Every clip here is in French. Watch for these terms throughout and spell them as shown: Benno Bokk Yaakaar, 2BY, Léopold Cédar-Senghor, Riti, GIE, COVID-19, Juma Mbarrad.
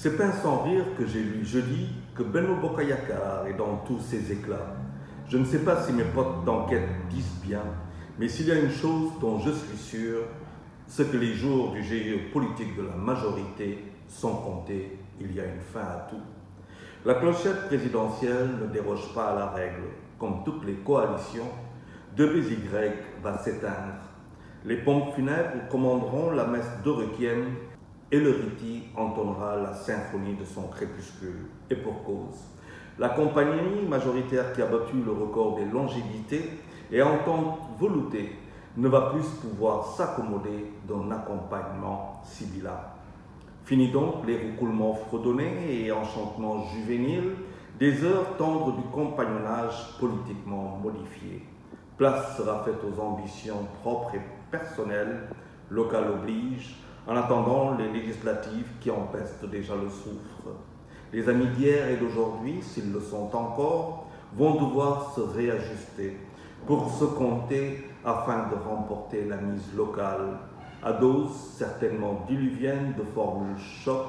C'est pas sans rire que j'ai lu jeudi que Benno Bokk Yaakaar est dans tous ses éclats. Je ne sais pas si mes potes d'enquête disent bien, mais s'il y a une chose dont je suis sûr, c'est que les jours du GIE politique de la majorité sont comptés, il y a une fin à tout. La clochette présidentielle ne déroge pas à la règle. Comme toutes les coalitions, 2BY va s'éteindre. Les pompes funèbres commanderont la messe d'Orequienne et le Riti entonnera la symphonie de son crépuscule. Et pour cause. La compagnie majoritaire qui a battu le record des longévités et entente veloutée ne va plus pouvoir s'accommoder d'un accompagnement sibylla. Fini donc les roucoulements fredonnés et enchantements juvéniles, des heures tendres du compagnonnage politiquement modifié. Place sera faite aux ambitions propres et personnelles, locales oblige, en attendant les législatives qui empestent déjà le soufre. Les amis d'hier et d'aujourd'hui, s'ils le sont encore, vont devoir se réajuster pour se compter afin de remporter la mise locale, à dose certainement diluvienne de formules choc,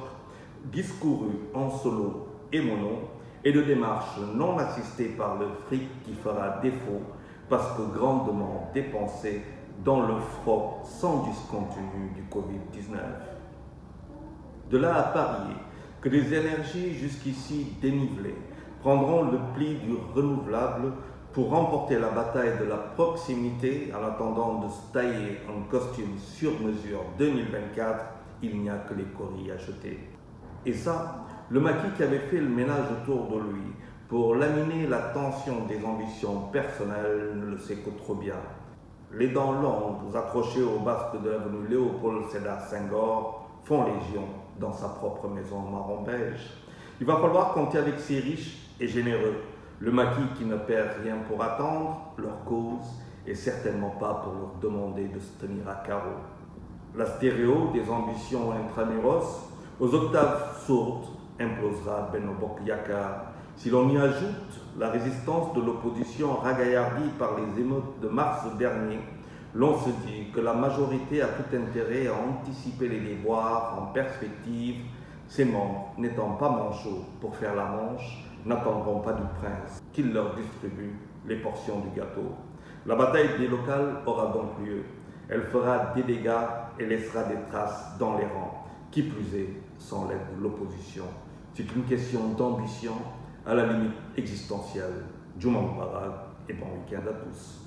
discourues en solo et mono, et de démarches non assistées par le fric qui fera défaut parce que grandement dépensé dans le froc sans discontinu du Covid-19. De là à parier que des énergies jusqu'ici dénivelées prendront le pli du renouvelable pour remporter la bataille de la proximité en attendant de se tailler un costume sur mesure 2024, il n'y a que les coris à jeter. Et ça, le maquis qui avait fait le ménage autour de lui pour laminer la tension des ambitions personnelles ne le sait que trop bien. Les dents longues accrochées au basque de l'avenue Léopold Cédar-Senghor font légion dans sa propre maison marron-beige. Il va falloir compter avec ces riches et généreux. Le maquis qui ne perd rien pour attendre leur cause et certainement pas pour leur demander de se tenir à carreau. La stéréo des ambitions intramuros, aux octaves sourdes, implosera Benno Bokk Yaakaar. Si l'on y ajoute la résistance de l'opposition ragaillardie par les émeutes de mars dernier, l'on se dit que la majorité a tout intérêt à anticiper les déboires en perspective, ses membres n'étant pas manchots pour faire la manche, n'attendront pas du prince qu'il leur distribue les portions du gâteau. La bataille des locales aura donc lieu. Elle fera des dégâts et laissera des traces dans les rangs, qui plus est sans l'aide de l'opposition. C'est une question d'ambition, à la limite existentielle. Juma Mbarrad et bon week-end à tous.